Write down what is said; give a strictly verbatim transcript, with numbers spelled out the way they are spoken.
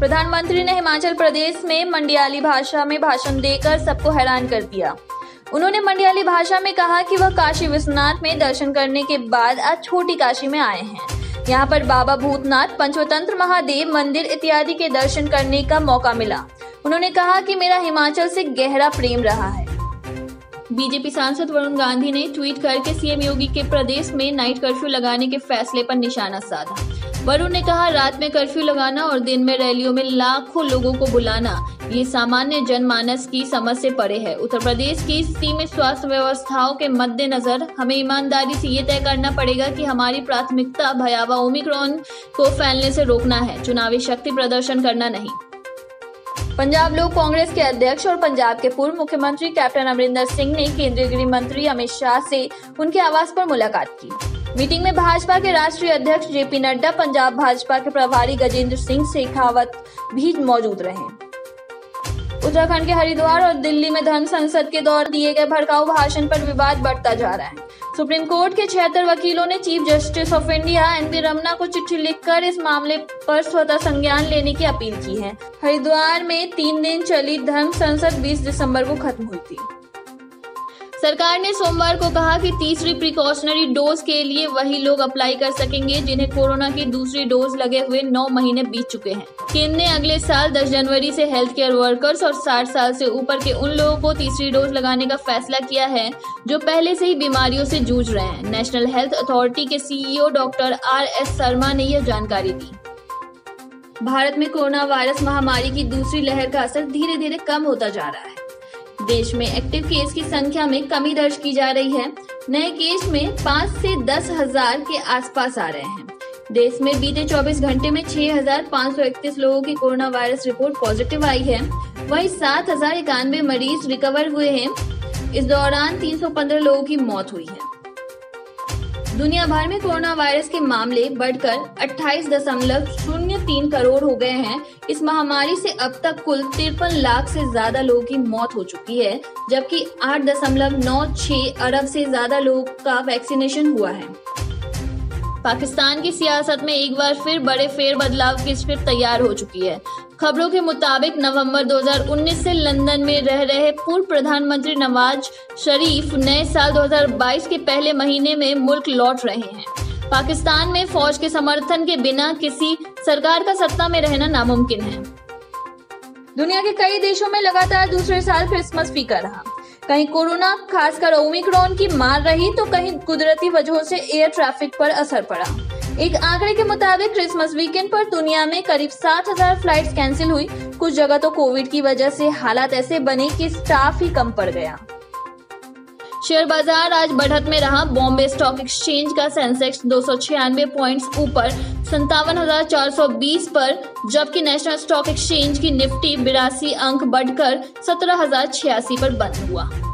प्रधानमंत्री ने हिमाचल प्रदेश में मंडियाली भाषा में भाषण देकर सबको हैरान कर दिया। उन्होंने मंडियाली भाषा में कहा कि वह काशी विश्वनाथ में दर्शन करने के बाद आज छोटी काशी में आए हैं। यहाँ पर बाबा भूतनाथ, पंचतंत्र महादेव मंदिर इत्यादि के दर्शन करने का मौका मिला। उन्होंने कहा कि मेरा हिमाचल से गहरा प्रेम रहा है। बीजेपी सांसद वरुण गांधी ने ट्वीट करके सीएम योगी के प्रदेश में नाइट कर्फ्यू लगाने के फैसले पर निशाना साधा। वरुण ने कहा, रात में कर्फ्यू लगाना और दिन में रैलियों में लाखों लोगों को बुलाना ये सामान्य जनमानस की समझ से परे है। उत्तर प्रदेश की सीमित स्वास्थ्य व्यवस्थाओं के मद्देनजर हमें ईमानदारी से ये तय करना पड़ेगा कि हमारी प्राथमिकता भयावह ओमिक्रॉन को फैलने से रोकना है, चुनावी शक्ति प्रदर्शन करना नहीं। पंजाब लोक कांग्रेस के अध्यक्ष और पंजाब के पूर्व मुख्यमंत्री कैप्टन अमरिंदर सिंह ने केंद्रीय गृह मंत्री अमित शाह से उनके आवास पर मुलाकात की। मीटिंग में भाजपा के राष्ट्रीय अध्यक्ष जेपी नड्डा, पंजाब भाजपा के प्रभारी गजेंद्र सिंह शेखावत भी मौजूद रहे। उत्तराखंड के हरिद्वार और दिल्ली में धर्म संसद के दौरान दिए गए भड़काऊ भाषण पर विवाद बढ़ता जा रहा है। सुप्रीम कोर्ट के छिहत्तर वकीलों ने chief justice of India N Ramana को चिट्ठी लिखकर इस मामले पर स्वतः संज्ञान लेने की अपील की है। हरिद्वार में तीन दिन चली धर्म संसद बीस दिसंबर को खत्म हुई थी। सरकार ने सोमवार को कहा कि तीसरी प्रिकॉशनरी डोज के लिए वही लोग अप्लाई कर सकेंगे जिन्हें कोरोना की दूसरी डोज लगे हुए नौ महीने बीत चुके हैं। केंद्र ने अगले साल दस जनवरी से हेल्थ केयर वर्कर्स और साठ साल से ऊपर के उन लोगों को तीसरी डोज लगाने का फैसला किया है जो पहले से ही बीमारियों से जूझ रहे हैं। नेशनल हेल्थ अथॉरिटी के CEO doctor R S Sharma ने यह जानकारी दी। भारत में कोरोना वायरस महामारी की दूसरी लहर का असर धीरे धीरे कम होता जा रहा है। देश में एक्टिव केस की संख्या में कमी दर्ज की जा रही है। नए केस में पाँच से दस हजार के आसपास आ रहे हैं। देश में बीते चौबीस घंटे में छह हजार पाँच सौ इकतीस लोगों की कोरोना वायरस रिपोर्ट पॉजिटिव आई है। वहीं सात हजार इक्यानवे मरीज रिकवर हुए हैं। इस दौरान तीन सौ पंद्रह लोगों की मौत हुई है। दुनिया भर में कोरोना वायरस के मामले बढ़कर अट्ठाईस दशमलव शून्य तीन करोड़ हो गए हैं। इस महामारी से अब तक कुल तिरपन लाख से ज्यादा लोगों की मौत हो चुकी है, जबकि आठ दशमलव नौ छह अरब से ज्यादा लोगों का वैक्सीनेशन हुआ है। पाकिस्तान की सियासत में एक बार फिर बड़े फेर बदलाव की स्क्रिप्ट तैयार हो चुकी है। खबरों के मुताबिक नवंबर दो हजार उन्नीस से लंदन में रह रहे पूर्व प्रधानमंत्री नवाज शरीफ नए साल दो हजार बाईस के पहले महीने में मुल्क लौट रहे हैं। पाकिस्तान में फौज के समर्थन के बिना किसी सरकार का सत्ता में रहना नामुमकिन है। दुनिया के कई देशों में लगातार दूसरे साल क्रिसमस फीका रहा। कहीं कोरोना खासकर ओमिक्रॉन की मार रही तो कहीं कुदरती वजहों से एयर ट्रैफिक पर असर पड़ा। एक आंकड़े के मुताबिक क्रिसमस वीकेंड पर दुनिया में करीब सात हजार फ्लाइट्स कैंसिल हुई। कुछ जगह तो कोविड की वजह से हालात ऐसे बने कि स्टाफ ही कम पड़ गया। शेयर बाजार आज बढ़त में रहा। बॉम्बे स्टॉक एक्सचेंज का सेंसेक्स दो सौ छियानवे पॉइंट ऊपर संतावन हजार चार सौ बीस पर, जबकि नेशनल स्टॉक एक्सचेंज की निफ्टी बिरासी अंक बढ़कर सत्रह हजार छियासी पर बंद हुआ।